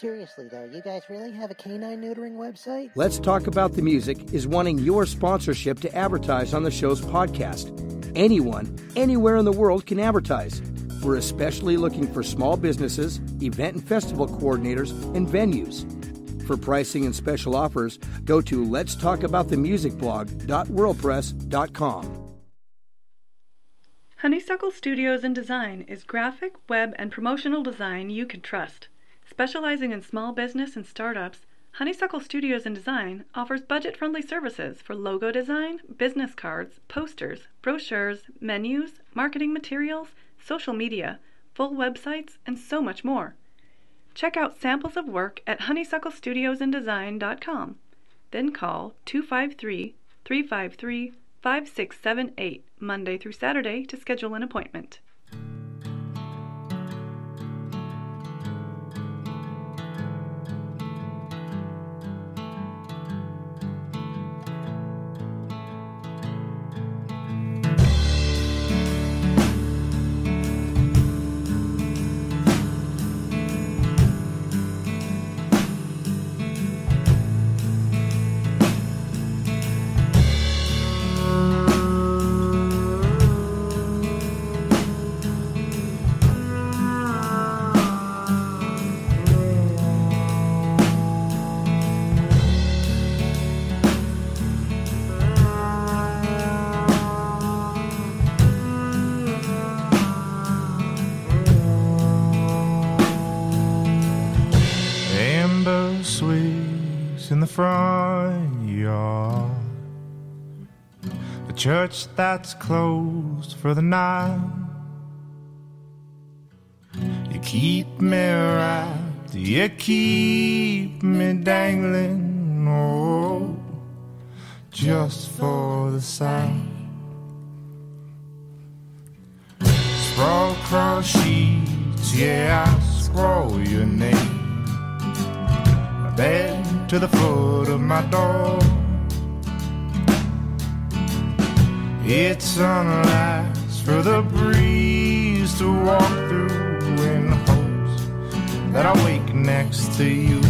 Seriously, though, you guys really have a canine neutering website? Let's Talk About The Music is wanting your sponsorship to advertise on the show's podcast. Anyone, anywhere in the world can advertise. We're especially looking for small businesses, event and festival coordinators, and venues. For pricing and special offers, go to letstalkaboutthemusicblog.wordpress.com. Honeysuckle Studios and Design is graphic, web, and promotional design you can trust. Specializing in small business and startups, Honeysuckle Studios and Design offers budget-friendly services for logo design, business cards, posters, brochures, menus, marketing materials, social media, full websites, and so much more. Check out samples of work at honeysucklestudiosandesign.com. Then call 253-353-5678 Monday through Saturday to schedule an appointment. Front yard, a church that's closed for the night. You keep me wrapped, you keep me dangling, oh, just for the sight. Scroll across sheets, yeah, I scroll your name. My bed to the foot of my door. It's unlasts for the breeze to walk through in hopes that I wake next to you.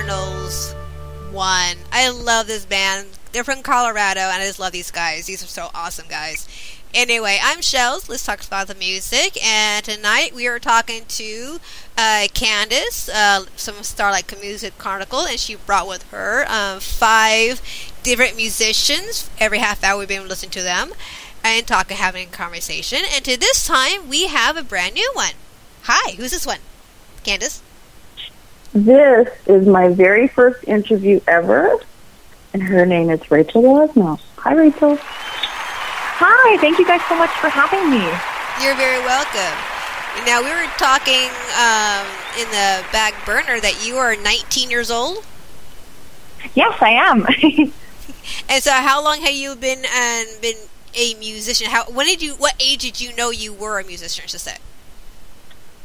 Cardinals won. I love this band. They're from Colorado, and I just love these guys. These are so awesome, guys. Anyway, I'm Shells. Let's Talk About The Music. And tonight we are talking to Candace, some Starlight Music Chronicle, and she brought with her 5 different musicians. Every half hour we've been able to listen to them and talk and having a conversation. And to this time, we have a brand new one. Hi, who's this one? Candace? This is my very first interview ever, and her name is Rachel Lozno. Hi, Rachel. Hi, thank you guys so much for having me. You're very welcome. Now, we were talking in the back burner that you are 19 years old? Yes, I am. And so how long have you been a musician? What age did you know you were a musician, I should say?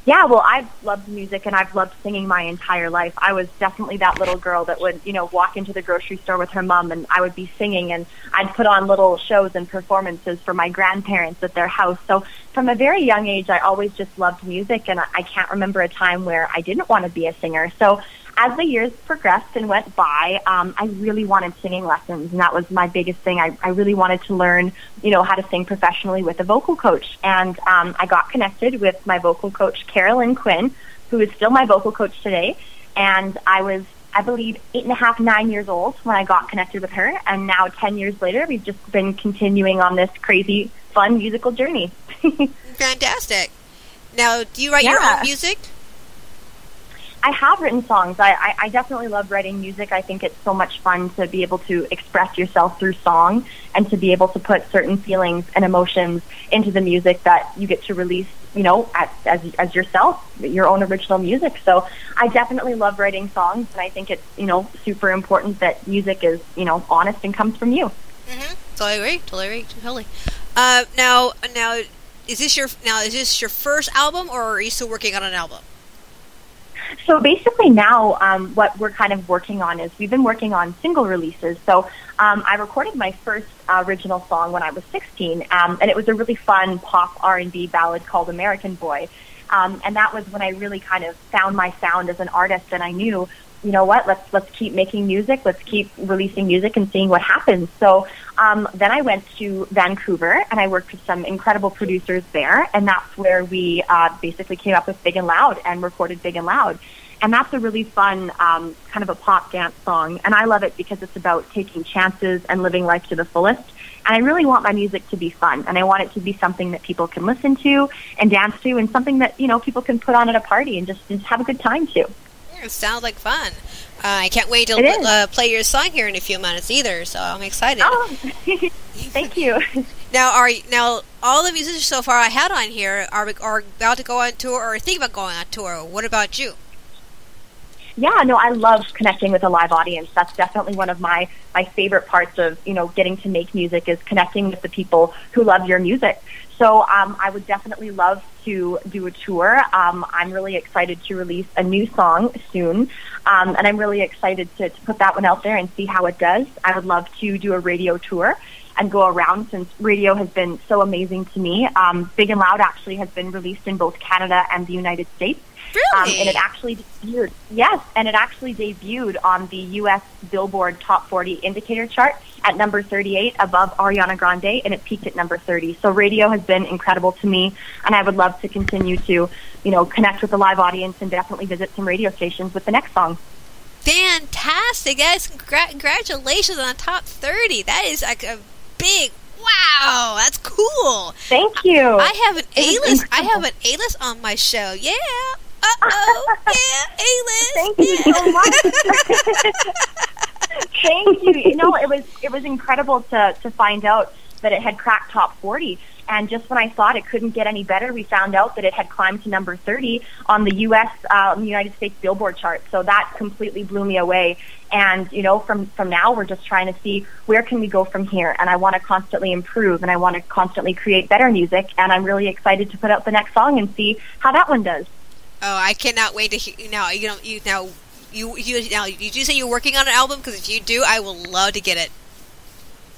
Yeah, well, I've loved music and I've loved singing my entire life. I was definitely that little girl that would, you know, walk into the grocery store with her mom and I would be singing, and I'd put on little shows and performances for my grandparents at their house. So from a very young age, I always just loved music, and I can't remember a time where I didn't want to be a singer. So as the years progressed and went by, I really wanted singing lessons, and that was my biggest thing. I really wanted to learn, you know, how to sing professionally with a vocal coach. And I got connected with my vocal coach, Carolyn Quinn, who is still my vocal coach today. And I was, I believe, 8.5, 9 years old when I got connected with her. And now 10 years later, we've just been continuing on this crazy, fun musical journey. Fantastic. Now, do you write your own music? I have written songs. I definitely love writing music. I think it's so much fun to be able to express yourself through song and to be able to put certain feelings and emotions into the music that you get to release, you know, as yourself, your own original music. So I definitely love writing songs, and I think it's, you know, super important that music is, you know, honest and comes from you. Mm-hmm. So I agree. Totally agree. Totally. Now, is this your first album, or are you still working on an album? So basically now what we're kind of working on is we've been working on single releases. So I recorded my first original song when I was 16, and it was a really fun pop R&B ballad called American Boy. And that was when I really kind of found my sound as an artist, and I knew, you know what, let's keep making music, let's keep releasing music and seeing what happens. So then I went to Vancouver, and I worked with some incredible producers there, and that's where we basically came up with Big and Loud and recorded Big and Loud. And that's a really fun kind of a pop dance song, and I love it because it's about taking chances and living life to the fullest. And I really want my music to be fun, and I want it to be something that people can listen to and dance to, and something that, you know, people can put on at a party and just have a good time to. It sounds like fun. I can't wait to play your song here in a few minutes either, so I'm excited. Oh, thank you. Now, all the musicians so far I had on here are about to go on tour or think about going on tour. What about you? Yeah, no, I love connecting with a live audience. That's definitely one of my favorite parts of, you know, getting to make music is connecting with the people who love your music. So I would definitely love to do a tour. I'm really excited to release a new song soon, and I'm really excited to put that one out there and see how it does. I would love to do a radio tour and go around, since radio has been so amazing to me. Big and Loud actually has been released in both Canada and the United States. Really? And it actually debuted, on the U.S. Billboard Top 40 Indicator Chart at number 38, above Ariana Grande, and it peaked at number 30. So radio has been incredible to me, and I would love to continue to, you know, connect with a live audience and definitely visit some radio stations with the next song. Fantastic, guys! Congratulations on top 30. That is like a big. Wow, that's cool. Thank you. I have an A-list on my show. Yeah. Uh-oh. Yeah, A-list. Thank you so much. Thank you. You know, it was incredible to find out that it had cracked top 40. And just when I thought it couldn't get any better, we found out that it had climbed to number 30 on the U.S. United States Billboard chart. So that completely blew me away. And, you know, from now, we're just trying to see where can we go from here. And I want to constantly improve, and I want to constantly create better music. And I'm really excited to put out the next song and see how that one does. Oh, I cannot wait to hear. Now, you know, you do say you're working on an album, because if you do, I will love to get it.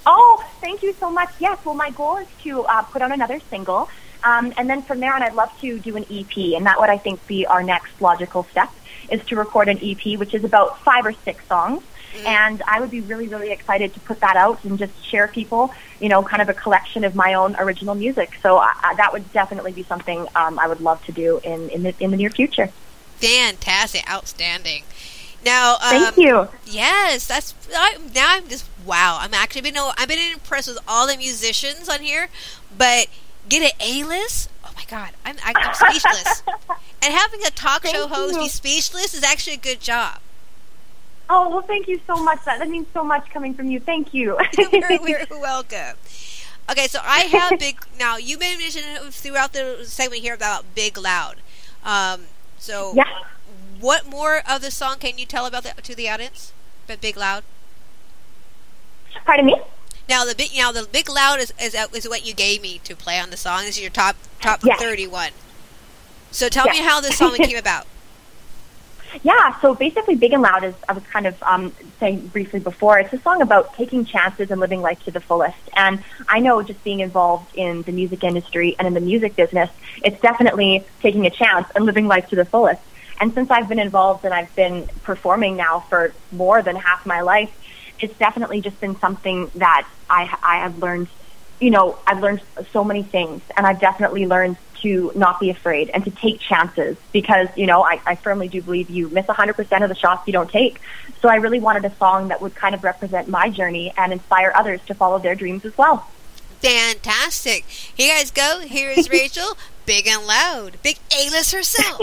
Oh, thank you so much. Yes, well, my goal is to put out another single, and then from there on I'd love to do an EP, and that would, I think, be our next logical step. is to record an EP, which is about 5 or 6 songs. Mm-hmm. And I would be really, really excited to put that out and just share people, you know, kind of a collection of my own original music. So that would definitely be something I would love to do in the near future. Fantastic. Outstanding. Now, thank you. Yes, now I'm just, wow. I've been impressed with all the musicians on here, but get an A-list? Oh my God, I'm speechless. And having a talk show host be speechless is actually a good job. Oh, well, thank you so much. That means so much coming from you. Thank you. We're welcome. Okay, so I have now you've been mentioning throughout the segment here about Big Loud. So yeah. What more of the song can you tell about to the audience? But Big Loud. Pardon me? Now the Big Loud is what you gave me to play on the song. This is your top 31. So tell me how this song came about. Yeah, so basically Big and Loud, as I was kind of saying briefly before, it's a song about taking chances and living life to the fullest. And I know just being involved in the music industry and in the music business, it's definitely taking a chance and living life to the fullest. And since I've been involved and I've been performing now for more than half my life, it's definitely just been something that I have learned, you know, I've learned so many things, and I've definitely learned to not be afraid and to take chances because, you know, I firmly do believe you miss 100% of the shots you don't take. So I really wanted a song that would kind of represent my journey and inspire others to follow their dreams as well. Fantastic. Here you guys go. Here is Rachel, Big and Loud, big A-list herself.